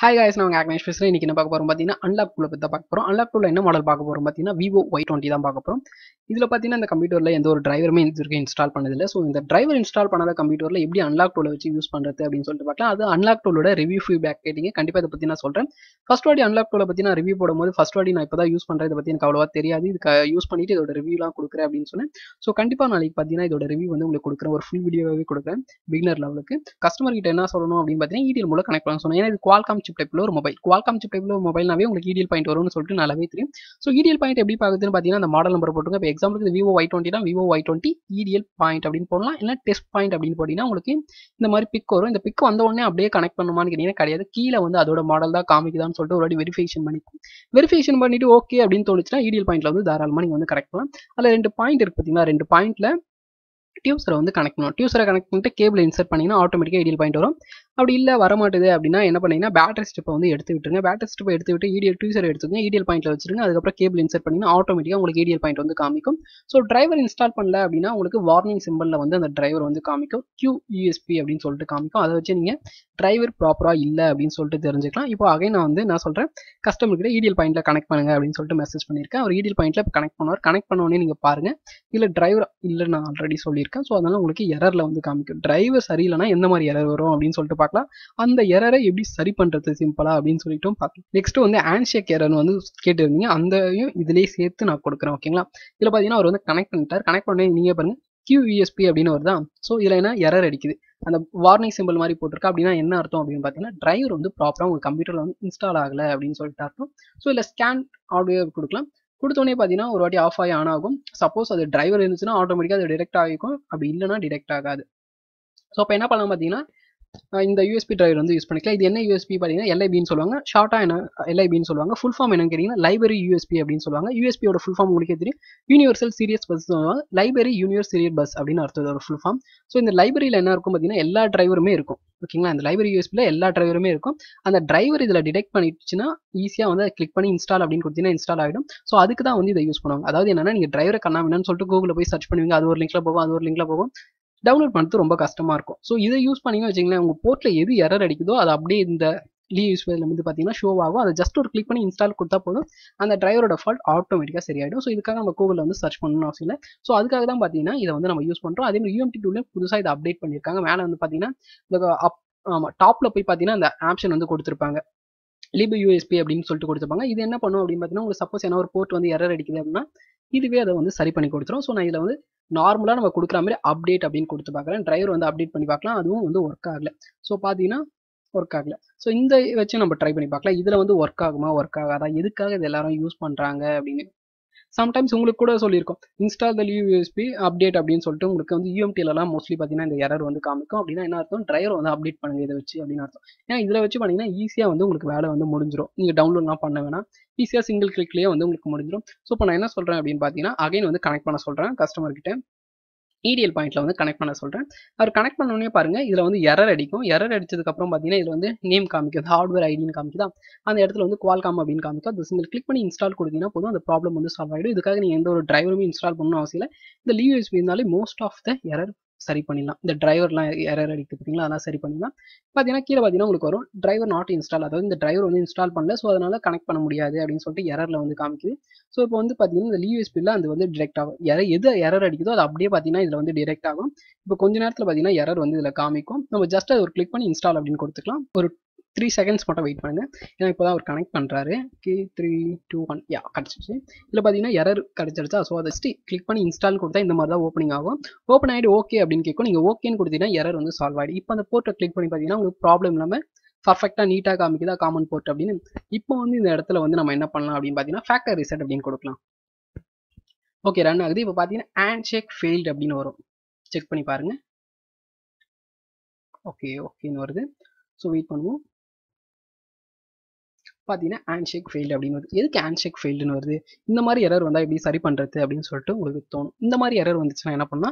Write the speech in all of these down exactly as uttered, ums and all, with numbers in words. Hi guys, now Agnesh Fisher. Today we are going to talk about unlock tool. Unlock tool is a model of Vivo Y twenty. This is the computer driver main installed. So the driver installed on the computer, how to unlock tool use the unlock tool review feedback. First one unlock tool review the first one I use the use review. So review full video beginner level customer E D L connect Qualcomm chip type mobile. Qualcomm chip type mobile na E D L point three. So E D L point eppadi paakudhunu the model number potunga for example Vivo Y twenty na Vivo Y twenty E D L point abdin podalam illa test point abdin podina ungalku indha mari pick varum indha pick vandha odane appdiye connect pannumaanu keenina kadiyada keela vandu adoda model da kaamikudanu sollu oradi verification panikku verification pannittu okay abdin tholuchna E D L point la vandu dhaaralama neenga vandu correct pannalam alla rendu point irukku pathina rendu point la tubes are on the connect mode. Tubes are connecting the cable insert panina automatically E D L point varum. Abdi illa varamaatudhu appadina enna panninga battery strip vandu eduthu vittunga. Battery strip eduthu vittu E D L tubes are eduthukenga E D L point la vechirunga. Adukapra cable insert panninga automatically ungalku E D L point vandu kaamikkum. So driver install pannala appadina ungalku warning symbol la vandu andha driver vandu kaamikkum. Q U S P appdin solittu kaamikkum. Adha vechi neenga driver proper ah illa appdin solittu therinjikalam. Ipo again na vandu na solren customer ku E D L point la connect pannunga appdin solittu message pannirken. Avaru E D L point la connect pannuvar. Connect pannone neenga paarenga illa driver illa na already solli so adala ungalku error la vandu kaamikkum driver sariyalana endha mari error varum appdin solittu paakalam andha error ah eppadi sari pandrathu simple ah appdin solittum paakalam next vandu handshake error nu vandu ketirundinga andayum idiley seethu na kodukren okayla idla pathina avaru vandu connect pannitaar connect pannone neenga paarenga Q U S P appdinu varudha so idla ena error adikudhu and the warning symbol mari potirukka appadina enna artham appdin paathina driver vandu proper ah unga computer la vandu install agala appdin solittu artham so idla scan audio kudukalam கொடுத்தோனே பாத்தீனா ஒரு வாட்டி of ஆயி on ஆகும் suppose அது driver இருந்துச்சுன்னா ஆட்டோமேட்டிக்கா அது direct ஆகிக்கும் அப்படி இல்லனா டைரக்ட் ஆகாது சோ அப்ப என்ன பண்ணலாம் பாத்தீனா இந்த U S B டிரைவர் வந்து யூஸ் பண்ணிக்கலாம் இது என்ன U S B பாத்தீனா L I B ன்னு சொல்வாங்க ஷார்ட்டா என்ன L I B ன்னு சொல்வாங்க ஃபுல் ஃபார்ம் என்னன்னு கேட்டீங்கன்னா லைப்ரரி U S B அப்படினு சொல்வாங்க U S B ஓட ஃபுல் ஃபார்ம் உங்களுக்கு தெரியும் யுனிவர்சல் சீரியஸ் பஸ் சொல்வாங்க லைப்ரரி யுனிவர்சல் சீரியஸ் பஸ் அப்படின அர்த்தம் இதோட ஃபுல் ஃபார்ம் சோ இந்த லைப்ரரியில என்ன இருக்கும் பாத்தீனா எல்லா டிரைவருமே இருக்கும் ஓகேங்களா அந்த லைப்ரரி U S B ல எல்லா டிரைவருமே இருக்கும் அந்த டிரைவர் இதல டிடெக்ட் பண்ணிடுச்சுனா ஈஸியா வந்து கிளிக் பண்ணி இன்ஸ்டால் அப்படினு கொடுத்தீனா இன்ஸ்டால் ஆயிடும் சோ அதுக்கு தான் வந்து இத யூஸ் பண்ணுவாங்க அதாவது என்னன்னா நீங்க டிரைவரை கண்ணாமேன்னு சொல்லிட்டு கூகுள்ல போய் சர்ச் பண்ணுவீங்க அது ஒரு லிங்க்ல போகும் அது ஒரு லிங்க்ல போகும் டவுன்லோட் பண்ணிட்டு ரொம்ப கஷ்டமா இருக்கும் சோ இதை யூஸ் பண்ணீங்க வெச்சீங்களா உங்க போர்ட்ல எது எரர் அடிக்குதோ அது அப்படியே இந்த லீ யூஸ்பேல வந்து பாத்தீங்கன்னா ஷோ ஆகும் அது ஜஸ்ட் ஒரு கிளிக் பண்ணி இன்ஸ்டால் கொடுத்தா போதும் அந்த டிரைவரோட ஃபால்ட் ஆட்டோமேட்டிக்கா சரியாயிடும் சோ இதுக்காக நம்ம கூகுள்ல வந்து சர்ச் பண்ணனும் அவசியம் இல்லை சோ அதுக்காக தான் பாத்தீங்கன்னா இதை வந்து நம்ம யூஸ் பண்றோம் அதே மாதிரி U M T டூல புதுசா இதை அப்டேட் பண்ணிருக்காங்க மேல வந்து பாத்தீங்கன்னா ஆமா டாப்ல போய் பாத்தீங்கன்னா அந்த ஆப்ஷன் வந்து கொடுத்திருப்பாங்க லீபு U S P அப்படினு சொல்லிட்டு கொடுத்திருப்பாங்க இது என்ன பண்ணும் அப்படினு பாத்தீங்கன்னா உங்களுக்கு சப்போஸ் ஏனா ஒரு போர்ட் வந்து எரர் அடிக்குது அப்படினா இதுவே அதை வந்து சரி பண்ணி கொடுத்துரும் சோ நான் இதுல வந்து நார்மலா நம்ம கொடுக்குற மாதிரி அப்டேட் அப்படினு கொடுத்து பார்க்கறேன் டிரைவர் வந்து அப்டேட் பண்ணி பார்க்கலாம் அதுவும் வந்து வர்க் ஆகல சோ பாத்தீனா வர்க் ஆகல சோ இந்த வெச்சு நம்ம ட்ரை பண்ணி பார்க்கலாம் இதுல வந்து வர்க் ஆகுமா வர்க் ஆகாதா எதுக்காக இத எல்லாரும் யூஸ் பண்றாங்க அப்படினு சம்டைம்ஸ் உங்களுக்கு கூட சொல்லிருக்கோம் install the U S B update அப்படினு சொல்லிட்டு உங்களுக்கு வந்து U M T ல எல்லாம் மோஸ்ட்லி பாத்தீனா இந்த எரர் வந்து காமிக்கும் அப்படினா என்ன அர்த்தம் டிரைவர் வந்து அப்டேட் பண்ணுங்க இத வெச்சு அப்படின அர்த்தம் ஏனா இதல வெச்சு பண்ணீங்கன்னா ஈஸியா வந்து உங்களுக்கு வேலை வந்து முடிஞ்சிரும் நீங்க டவுன்லோட்லாம் பண்ண வேணாம் ஈஸியா சிங்கிள் கிளிக்லயே வந்து உங்களுக்கு முடிஞ்சிரும் சோ இப்போ நான் என்ன சொல்றேன் அப்படினு பாத்தீனா அகைன் வந்து கனெக்ட் பண்ண சொல்றேன் கஸ்டமர் கிட்ட E D L பாயிண்ட்ல வந்து கனெக்ட் பண்ண சொல்றேன் அவர் கனெக்ட் பண்ணனே பாருங்க இதுல வந்து எரர் அடிக்கும் எரர் அடிச்சதுக்கு அப்புறம் பாத்தீங்கன்னா இதுல வந்து நேம் காமிக்குது ஹார்ட்வேர் ஐடின்னு காமிக்குதா அந்த இடத்துல வந்து Qualcomm அப்படினு காமிக்குது அது சிங்கிள் கிளிக் பண்ணி இன்ஸ்டால் கொடுத்தீங்கன்னா போதும் அந்த ப்ராப்ளம் வந்து சால்வ் ஆயிடும் இதுக்காக நீங்க எந்த ஒரு டிரைவரும் இன்ஸ்டால் பண்ணனும் அவசியம் இல்லை இந்த U S B இருந்தாலே மோஸ்ட் ஆஃப் தி எரர் சரி பண்ணிடலாம் இந்த டிரைவர்லாம் எரர் அடிக்குது பாத்தீங்களா அதெல்லாம் சரி பண்ணிடலாம் பாத்தீங்கன்னா கீழே பாத்தீங்கன்னா உங்களுக்கு வரும் டிரைவர் நாட் இன்ஸ்டால் அதாவது இந்த டிரைவர் வந்து இன்ஸ்டால் பண்ணல சோ அதனால கனெக்ட் பண்ண முடியாது அப்படினு சொல்லிட்டு எரர்ல வந்து காமிக்குது சோ இப்போ வந்து பாத்தீங்கன்னா இந்த U S B ல அது வந்து டைரக்ட் ஆகும் எது எரர் அடிக்குதோ அது அப்படியே பாத்தீங்கன்னா இதுல வந்து டைரக்ட் ஆகும் இப்போ கொஞ்ச நேரத்துல பாத்தீங்கன்னா எரர் வந்து இதுல காமிக்கும் நம்ம ஜஸ்ட் ஒரு கிளிக் பண்ணி இன்ஸ்டால் அப்படின்னு கொடுத்துக்கலாம் ஒரு த்ரீ செகண்ட்ஸ் மட்டும் வெயிட் பண்ணுங்க ஏன்னா இப்போதான் அவர் கனெக்ட் பண்றாரு கே த்ரீ டூ ஒன் யா கிடைச்சிருச்சு இதுல பாத்தீங்கன்னா எரர் கிடைச்சிருச்சா ஸோ அதை ஜஸ்ட் கிளிக் பண்ணி இன்ஸ்டால் கொடுத்தா இந்த மாதிரி தான் ஓப்பனிங் ஆகும் ஓப்பன் ஆயிட்டு ஓகே அப்படின்னு கேட்கும் நீங்க ஓகேன்னு கொடுத்தீங்கன்னா எரர் வந்து சால்வ் ஆயிடும் இப்போ அந்த போர்ட்டை கிளிக் பண்ணி பாத்தீங்கன்னா உங்களுக்கு ப்ராப்ளம் இல்லாம பர்ஃபெக்டா நீட்டா காமிக்குதா காமன் போர்ட் அப்படின்னு இப்போ வந்து இந்த இடத்துல வந்து நம்ம என்ன பண்ணலாம் அப்படின்னு பாத்தீங்கன்னா ஃபேக்டரி ரீசெட் அப்படின்னு கொடுக்கலாம் ஓகே ரன் ஆகுது இப்போ பாத்தீங்கன்னா ஹேண்ட் ஷேக் ஃபெயில்ட் அப்படின்னு வரும் செக் பண்ணி பாருங்க ஓகே ஓகேன்னு வருது ஸோ வெயிட் பண்ணுவோம் பாத்தீங்கன்னா ஹேண்ட் ஷேக் ஃபெயில்ட் அப்படின்னு வருது எதுக்கு ஹேண்ட் ஷேக் ஃபெயில்டுன்னு வருது இந்த மாதிரி எரர் வந்தா எப்படி சரி பண்றது அப்படின்னு சொல்லிட்டு உங்களுக்கு தோணும் இந்த மாதிரி எரர் வந்துச்சுன்னா என்ன பண்ணா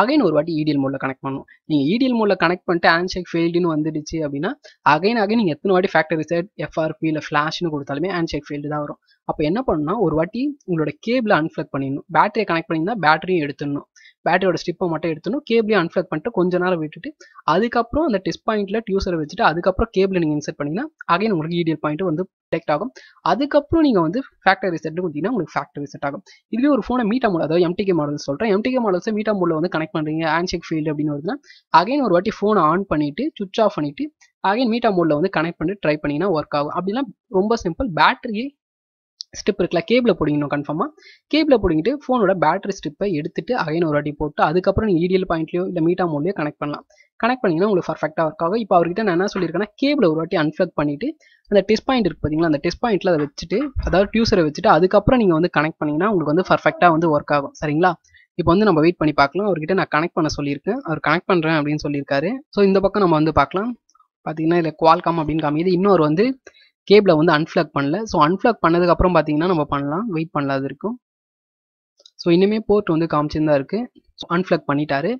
அகைன் ஒரு வாட்டி E D L மோட்ல கனெக்ட் பண்ணணும் நீங்க E D L மோட்ல கனெக்ட் பண்ணிட்டு ஹேண்ட் ஷேக் ஃபெயில்டுன்னு வந்துடுச்சு அப்படின்னா அகைன் அகைன் நீங்க எத்தனை வாட்டி factory reset F R P இல்ல ஃபிளாஷ்னு கொடுத்தாலுமே ஹேண்ட் ஷேக் ஃபெயில்டு தான் வரும் அப்போ என்ன பண்ணணும்னா ஒரு வாட்டி உங்களோட கேபிளை அன்ஃபிளக் பண்ணிடணும் பேட்டரியை கனெக்ட் பண்ணிங்கன்னா பேட்டரியும் எடுத்துடணும் battery strip மட்டும் எடுத்துணும் cable unplug பண்ணிட்டு கொஞ்ச நேரம் விட்டுட்டு அதுக்கு அப்புறம் அந்த டெஸ்ட் பாயிண்ட்ல டியூசரை வச்சிட்டு அதுக்கு அப்புறம் cable நீங்க இன்செர்ட் பண்ணீங்கனா அகைன் உங்களுக்கு E D L பாயிண்ட் வந்து டிடெக்ட் ஆகும் அதுக்கு அப்புறம் நீங்க வந்து ஃபேக்டரி செட் குதினா உங்களுக்கு ஃபேக்டரி செட் ஆகும் இதுவே ஒரு ஃபோனை மீட்டா மோட் அதாவது M T K மாடல் சொல்றேன் M T K models meta மோட்ல வந்து கனெக்ட் பண்றீங்க ஹேண்ட்ஷேக் ஃபீல்ட் அப்படின வருதுனா அகைன் ஒரு வாட்டி ஃபோன் ஆன் பண்ணிட்டு சுவிட்ச் ஆஃப் பண்ணிட்டு அகைன் மீட்டா மோட்ல வந்து கனெக்ட் பண்ணி ட்ரை பண்ணீங்கனா வர்க் ஆகும் அப்படினா ரொம்ப சிம்பிள் பேட்டரி ஸ்ட்ரிப் இருக்குல்ல கேபிளை போடுங்கணும் கன்ஃபார்மாக கேபிளை போடுங்கிட்டு ஃபோனோட பேட்டரி ஸ்ட்ரிப்பை எடுத்துட்டு அகைன் ஒரு வாட்டி போட்டு அதுக்கப்புறம் நீங்கள் E D L பாயிண்ட்லையோ இல்லை மீட்டா மோட்லையோ கனெக்ட் பண்ணலாம் கனெக்ட் பண்ணிங்கன்னா உங்களுக்கு பர்ஃபெக்டாக ஒர்க் ஆகும் இப்போ அவர்கிட்ட நான் என்ன சொல்லியிருக்கேன்னா கேபிளை ஒரு வாட்டி அன்ஃப்ளக் பண்ணிவிட்டு அந்த டெஸ்ட் பாயிண்ட் இருக்குது பார்த்தீங்களா அந்த டெஸ்ட் பாயிண்ட்டில் அதை வச்சுட்டு அதாவது டியூசரை வச்சுட்டு அதுக்கப்புறம் நீங்கள் வந்து கனெக்ட் பண்ணிங்கன்னா உங்களுக்கு வந்து பர்ஃபெக்டாக வந்து ஒர்க் ஆகும் சரிங்களா இப்போ வந்து நம்ம வெயிட் பண்ணி பார்க்கலாம் அவர்கிட்ட நான் கனெக்ட் பண்ண சொல்லியிருக்கேன் அவர் கனெக்ட் பண்ணுறேன் அப்படின்னு சொல்லியிருக்காரு ஸோ இந்த பக்கம் நம்ம வந்து பார்க்கலாம் பார்த்தீங்கன்னா இல்லை Qualcomm அப்படின்னு காமிக்குது இன்னொரு வந்து கேபிளை வந்து அன்ஃப்ளக் பண்ணல ஸோ அன்ஃப்ளக் பண்ணதுக்கு அப்புறம் பார்த்தீங்கன்னா நம்ம பண்ணலாம் வெயிட் பண்ணலாம் இருக்கும் ஸோ இன்னுமே போர்ட் வந்து காமிச்சிருந்தா இருக்குது ஸோ அன்ஃப்ளக் பண்ணிட்டாரு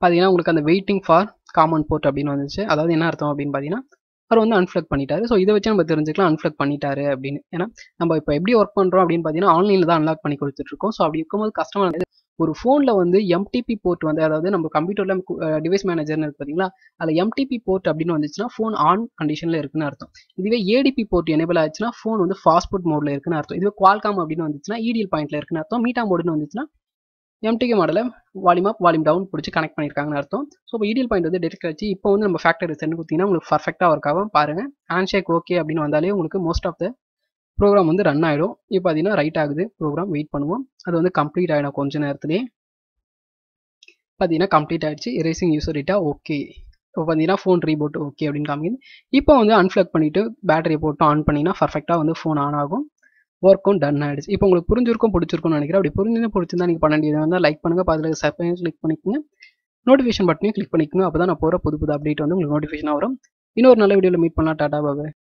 பார்த்தீங்கன்னா உங்களுக்கு அந்த வெயிட்டிங் ஃபார் காமன் போர்ட் அப்படின்னு வந்துச்சு அதாவது என்ன அர்த்தம் அப்படின்னு பார்த்தீங்கன்னா அவர் வந்து அன்ஃப்ளக் பண்ணிட்டாரு ஸோ இதை வச்சு நம்ம தெரிஞ்சுக்கலாம் அன்ஃப்ளக் பண்ணிட்டாரு அப்படின்னு ஏன்னா நம்ம இப்போ எப்படி ஒர்க் பண்ணுறோம் அப்படின்னு பார்த்தீங்கன்னா ஆன்லைனில் தான் அன்லாக் பண்ணி கொடுத்துட்ருக்கோம் ஸோ அப்படி இருக்கும்போது கஸ்டமர் ஒரு ஃபோனில் வந்து M T P போர்ட் வந்து அதாவது நம்ம கம்ப்யூட்டரில் டிவைஸ் மேனேஜர்னு இருக்குது பார்த்தீங்களா அதில் M T P போர்ட் அப்படின்னு வந்துச்சுன்னா ஃபோன் ஆன் கண்டிஷனில் இருக்குன்னு அர்த்தம் இதுவே A D P port enable ஆச்சுன்னா ஃபோன் வந்து ஃபாஸ்ட் ஃபுட் மோடில் இருக்குன்னு அர்த்தம் இதுவே Qualcomm அப்படின்னு வந்துச்சுன்னா E D L பாயிண்ட்டில் இருக்குன்னு அர்த்தம் மீட்டா மோடுன்னு வந்துச்சுன்னா M T K மாடலை வால்யூம் அப் வால்யூம் டவுன் பிடிச்சி கனெக்ட் பண்ணியிருக்காங்கன்னு அர்த்தம் ஸோ இப்போ E D L பாயிண்ட் வந்து டெடெக்ட் ஆச்சு இப்போ வந்து நம்ம ஃபேக்டரி செட் கொடுத்தீங்கன்னா உங்களுக்கு பர்ஃபெக்டாக ஒர்க் ஆகும் பாருங்கள் ஹேண்ட் ஷேக் ஓகே அப்படின்னு வந்தாலே உங்களுக்கு மோஸ்ட் ஆஃப் த ப்ரோக்ராம் வந்து ரன் ஆகிடும் இப்போ பார்த்தீங்கன்னா ரைட் ஆகுது ப்ரோக்ராம் வெயிட் பண்ணுவோம் அது வந்து கம்ப்ளீட் ஆகிடும் கொஞ்ச நேரத்துலேயே பார்த்தீங்கன்னா கம்ப்ளீட் ஆகிடுச்சு இரேசிங் யூசர் டேட்டா ஓகே இப்போ பார்த்தீங்கன்னா ஃபோன் ரீபோட் ஓகே அப்படின்னு காமிக்குது இப்போ வந்து அன்ஃப்ளக் பண்ணிவிட்டு பேட்டரியை போட்டு ஆன் பண்ணிங்கன்னா பர்ஃபெக்டாக வந்து ஃபோன் ஆன் ஆகும் ஒர்க்கும் டன் ஆகிடுச்சு இப்போ உங்களுக்கு புரிஞ்சிருக்கும் பிடிச்சிருக்கும்னு நினைக்கிறேன் அப்படி புரிஞ்சுன்னு பிடிச்சிருந்தா நீங்கள் பண்ண வேண்டியது வந்து லைக் பண்ணுங்கள் அதில் சப்ஸ்கிரைப் கிளிக் பண்ணிக்கோங்க நோட்டிஃபிகேஷன் பட்டனையும் கிளிக் பண்ணிக்கோங்க அப்போ தான் நான் போகிற புது புது அப்டேட் வந்து உங்களுக்கு நோட்டிஃபிகேஷனாக வரும் இன்னொரு நல்ல வீடியோவில் மீட் பண்ணலாம் டாடா பாபா.